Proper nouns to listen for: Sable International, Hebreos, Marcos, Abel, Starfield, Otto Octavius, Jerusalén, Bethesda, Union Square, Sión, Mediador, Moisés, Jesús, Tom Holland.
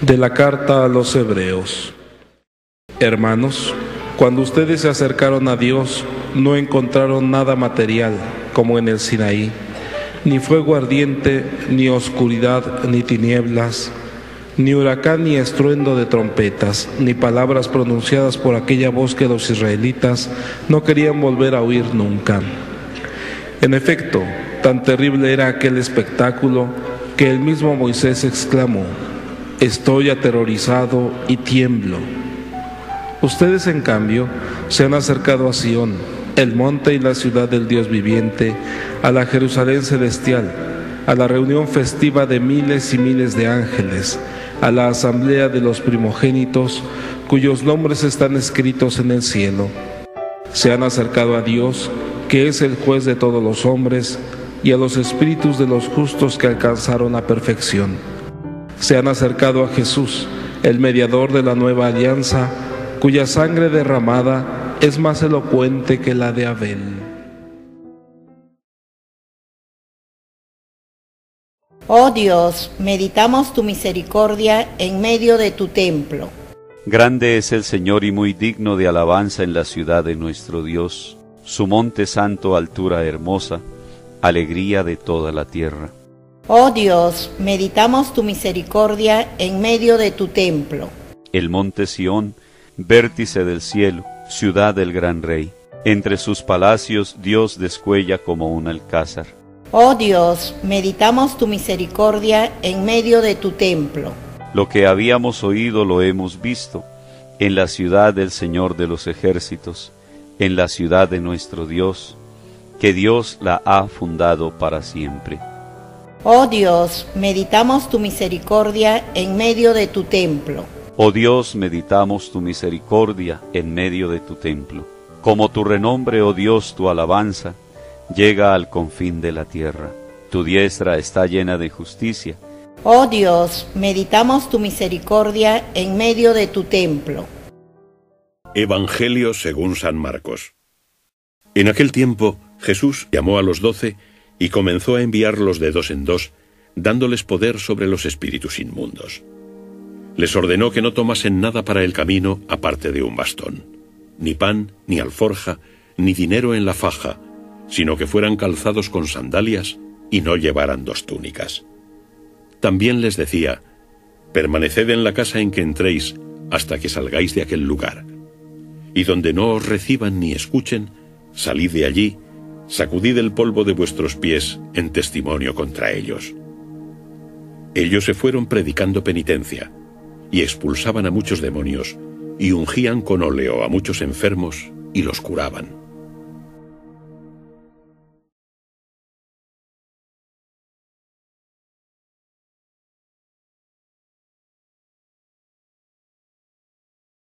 de la carta a los Hebreos. Hermanos, cuando ustedes se acercaron a Dios, no encontraron nada material, como en el Sinaí, ni fuego ardiente, ni oscuridad, ni tinieblas, ni huracán, ni estruendo de trompetas, ni palabras pronunciadas por aquella voz que los israelitas no querían volver a oír nunca. En efecto, tan terrible era aquel espectáculo que el mismo Moisés exclamó: «Estoy aterrorizado y tiemblo». Ustedes, en cambio, se han acercado a Sión, el monte y la ciudad del Dios viviente, a la Jerusalén celestial, a la reunión festiva de miles y miles de ángeles, a la asamblea de los primogénitos, cuyos nombres están escritos en el cielo. Se han acercado a Dios, que es el juez de todos los hombres, y a los espíritus de los justos que alcanzaron la perfección. Se han acercado a Jesús, el mediador de la nueva alianza, cuya sangre derramada es más elocuente que la de Abel. Oh Dios, meditamos tu misericordia en medio de tu templo. Grande es el Señor y muy digno de alabanza en la ciudad de nuestro Dios, su monte santo, altura hermosa, alegría de toda la tierra. Oh Dios, meditamos tu misericordia en medio de tu templo. El monte Sión, vértice del cielo, ciudad del gran rey. Entre sus palacios Dios descuella como un alcázar. Oh Dios, meditamos tu misericordia en medio de tu templo. Lo que habíamos oído lo hemos visto, en la ciudad del Señor de los ejércitos, en la ciudad de nuestro Dios, que Dios la ha fundado para siempre. Oh Dios, meditamos tu misericordia en medio de tu templo. Oh Dios, meditamos tu misericordia en medio de tu templo. Como tu renombre, oh Dios, tu alabanza llega al confín de la tierra. Tu diestra está llena de justicia. Oh Dios, meditamos tu misericordia en medio de tu templo. Evangelio según San Marcos. En aquel tiempo, Jesús llamó a los 12 y comenzó a enviarlos de dos en dos, dándoles poder sobre los espíritus inmundos. Les ordenó que no tomasen nada para el camino aparte de un bastón, ni pan, ni alforja, ni dinero en la faja, sino que fueran calzados con sandalias y no llevaran dos túnicas. También les decía: permaneced en la casa en que entréis hasta que salgáis de aquel lugar, y donde no os reciban ni escuchen, salid de allí, sacudid el polvo de vuestros pies en testimonio contra ellos. Ellos se fueron predicando penitencia, y expulsaban a muchos demonios, y ungían con óleo a muchos enfermos, y los curaban.